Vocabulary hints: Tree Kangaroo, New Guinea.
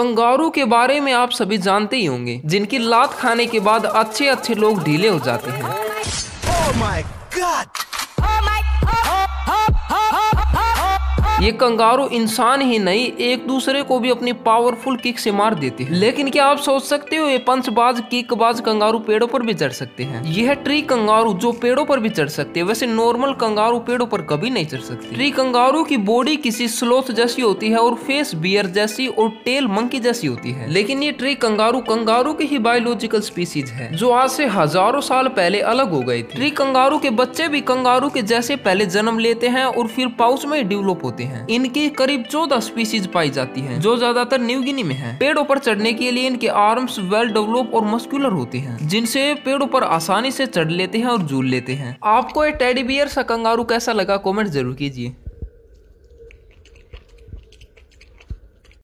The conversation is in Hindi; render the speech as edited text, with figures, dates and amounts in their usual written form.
कंगारू के बारे में आप सभी जानते ही होंगे, जिनकी लात खाने के बाद अच्छे अच्छे लोग ढीले हो जाते हैं। Oh my God! ये कंगारू इंसान ही नहीं एक दूसरे को भी अपनी पावरफुल किक से मार देते हैं। लेकिन क्या आप सोच सकते हो ये पंचबाज किकबाज कंगारू पेड़ों पर भी चढ़ सकते हैं? यह ट्री कंगारू जो पेड़ों पर भी चढ़ सकते हैं, वैसे नॉर्मल कंगारू पेड़ों पर कभी नहीं चढ़ सकते। ट्री कंगारू की बॉडी किसी स्लोथ जैसी होती है और फेस बियर जैसी और टेल मंकी जैसी होती है। लेकिन ये ट्री कंगारू कंगारू की ही बायोलॉजिकल स्पीसीज है जो आज से हजारों साल पहले अलग हो गई थी। ट्री कंगारू के बच्चे भी कंगारू के जैसे पहले जन्म लेते हैं और फिर पाउच में डेवलप होते हैं। इनकी करीब 14 स्पीशीज पाई जाती हैं, जो ज्यादातर न्यू गिनी में हैं। पेड़ों पर चढ़ने के लिए इनके आर्म्स वेल डेवलप और मस्कुलर होते हैं, जिनसे पेड़ों पर आसानी से चढ़ लेते हैं और झूल लेते हैं। आपको ये टेडी बियर सा कंगारू कैसा लगा, कमेंट जरूर कीजिए।